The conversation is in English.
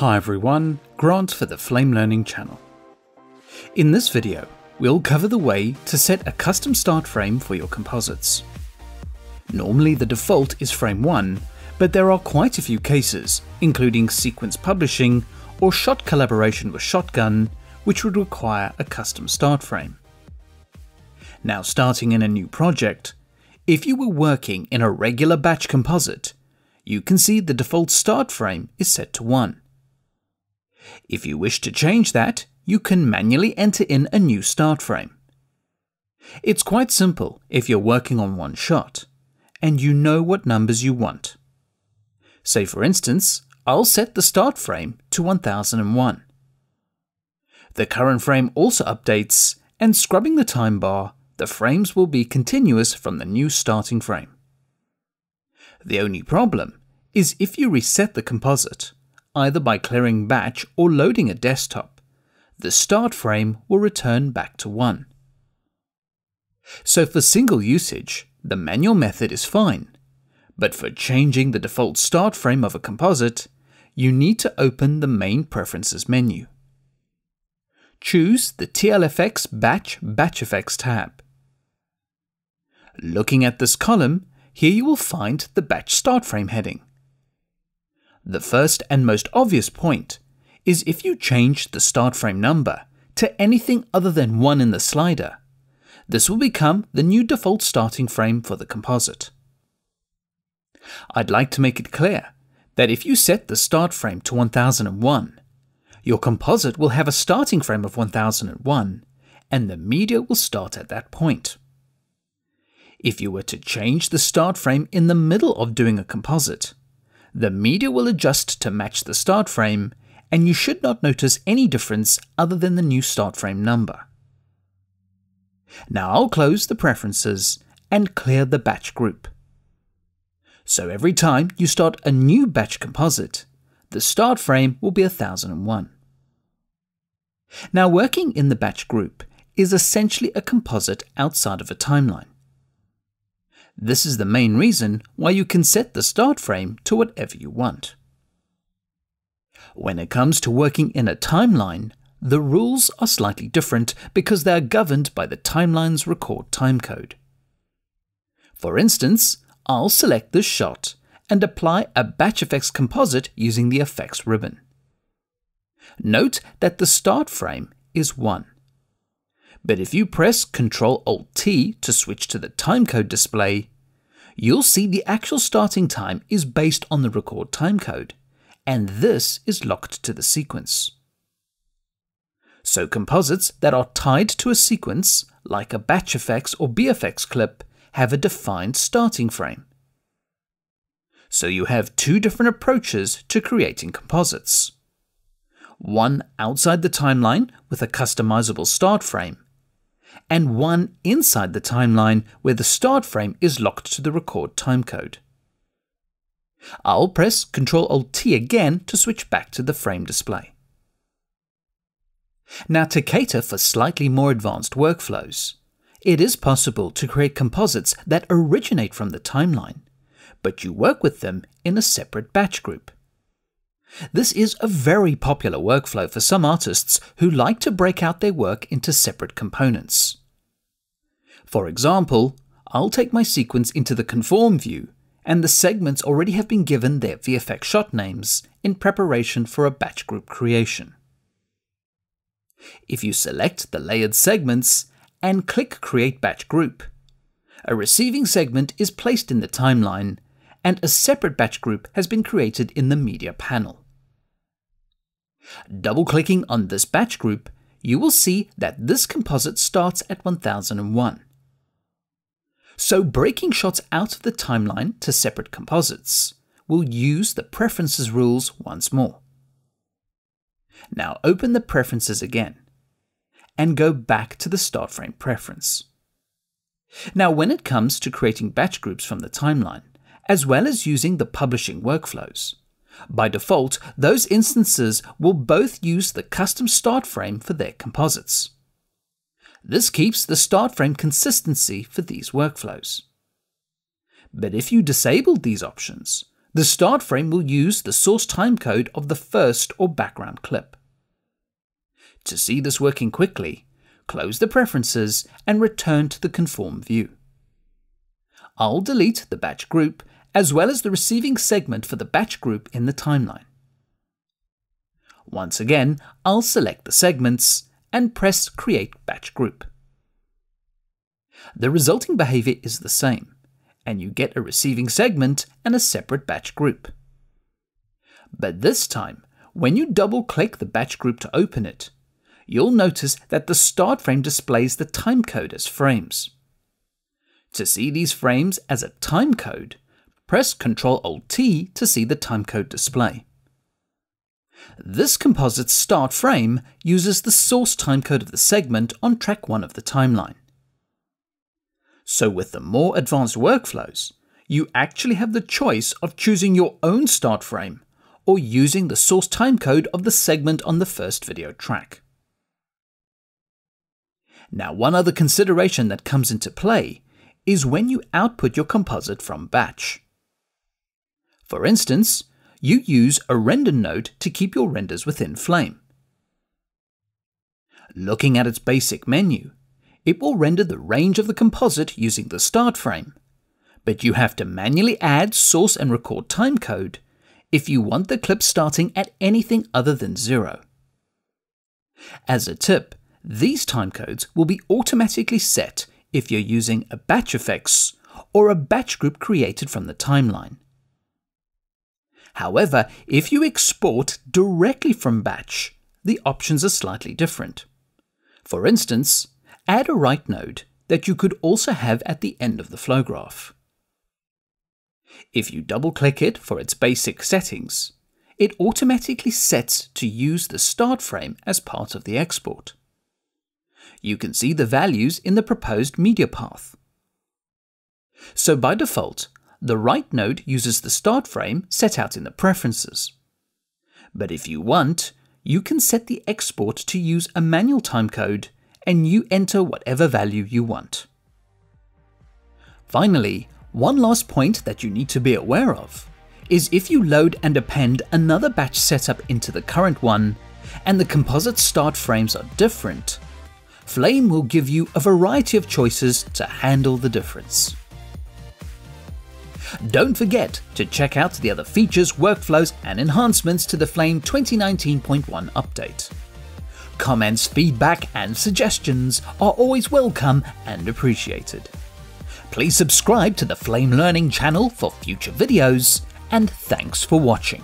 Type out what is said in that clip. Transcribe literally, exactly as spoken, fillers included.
Hi everyone, Grant for the Flame Learning Channel. In this video, we'll cover the way to set a custom start frame for your composites. Normally the default is frame one, but there are quite a few cases, including sequence publishing or shot collaboration with Shotgun, which would require a custom start frame. Now starting in a new project, if you were working in a regular batch composite, you can see the default start frame is set to one. If you wish to change that, you can manually enter in a new start frame. It's quite simple if you're working on one shot, and you know what numbers you want. Say for instance, I'll set the start frame to one thousand one. The current frame also updates, and scrubbing the time bar, the frames will be continuous from the new starting frame. The only problem is if you reset the composite, either by clearing batch or loading a desktop, the start frame will return back to one. So for single usage, the manual method is fine, but for changing the default start frame of a composite, you need to open the main preferences menu. Choose the T L F X Batch BatchFX tab. Looking at this column, here you will find the batch start frame heading. The first and most obvious point is if you change the start frame number to anything other than one in the slider, this will become the new default starting frame for the composite. I'd like to make it clear that if you set the start frame to one thousand one, your composite will have a starting frame of one thousand one and the media will start at that point. If you were to change the start frame in the middle of doing a composite, the media will adjust to match the start frame, and you should not notice any difference other than the new start frame number. Now I'll close the preferences and clear the batch group. So every time you start a new batch composite, the start frame will be one thousand one. Now working in the batch group is essentially a composite outside of a timeline. This is the main reason why you can set the start frame to whatever you want. When it comes to working in a timeline, the rules are slightly different because they are governed by the timeline's record timecode. For instance, I'll select this shot and apply a BatchFX composite using the effects ribbon. Note that the start frame is one. But if you press control alt T to switch to the timecode display, you'll see the actual starting time is based on the record timecode, and this is locked to the sequence. So composites that are tied to a sequence, like a BatchFX or B F X clip, have a defined starting frame. So you have two different approaches to creating composites. One outside the timeline with a customizable start frame, and one inside the timeline where the start frame is locked to the record timecode. I'll press control alt T again to switch back to the frame display. Now to cater for slightly more advanced workflows, it is possible to create composites that originate from the timeline, but you work with them in a separate batch group. This is a very popular workflow for some artists who like to break out their work into separate components. For example, I'll take my sequence into the Conform view, and the segments already have been given their V F X shot names in preparation for a batch group creation. If you select the layered segments and click Create Batch Group, a receiving segment is placed in the timeline, and a separate batch group has been created in the media panel. Double-clicking on this batch group, you will see that this composite starts at one thousand one. So breaking shots out of the timeline to separate composites will use the preferences rules once more. Now open the preferences again and go back to the start frame preference. Now when it comes to creating batch groups from the timeline, as well as using the publishing workflows, by default, those instances will both use the custom start frame for their composites. This keeps the start frame consistency for these workflows. But if you disabled these options, The start frame will use the source timecode of the first or background clip. To see this working quickly, close the preferences and return to the Conform view. I'll delete the batch group as well as the receiving segment for the batch group in the timeline. Once again, I'll select the segments and press Create Batch Group. The resulting behavior is the same, and you get a receiving segment and a separate batch group. But this time, when you double-click the batch group to open it, you'll notice that the start frame displays the timecode as frames. To see these frames as a timecode, press control alt T to see the timecode display. This composite start frame uses the source timecode of the segment on track one of the timeline. So with the more advanced workflows, you actually have the choice of choosing your own start frame or using the source timecode of the segment on the first video track. Now, one other consideration that comes into play is when you output your composite from batch. For instance, you use a render node to keep your renders within Flame. Looking at its basic menu, it will render the range of the composite using the start frame, but you have to manually add source and record timecode if you want the clip starting at anything other than zero. As a tip, these timecodes will be automatically set if you're using a BatchFX or a batch group created from the timeline. However, if you export directly from batch, the options are slightly different. For instance, add a write node that you could also have at the end of the flow graph. If you double-click it for its basic settings, it automatically sets to use the start frame as part of the export. You can see the values in the proposed media path. So by default, the write node uses the start frame set out in the preferences. But if you want, you can set the export to use a manual timecode and you enter whatever value you want. Finally, one last point that you need to be aware of is if you load and append another batch setup into the current one and the composite start frames are different, Flame will give you a variety of choices to handle the difference. Don't forget to check out the other features, workflows, and enhancements to the Flame twenty nineteen point one update. Comments, feedback, and suggestions are always welcome and appreciated. Please subscribe to the Flame Learning channel for future videos, and thanks for watching.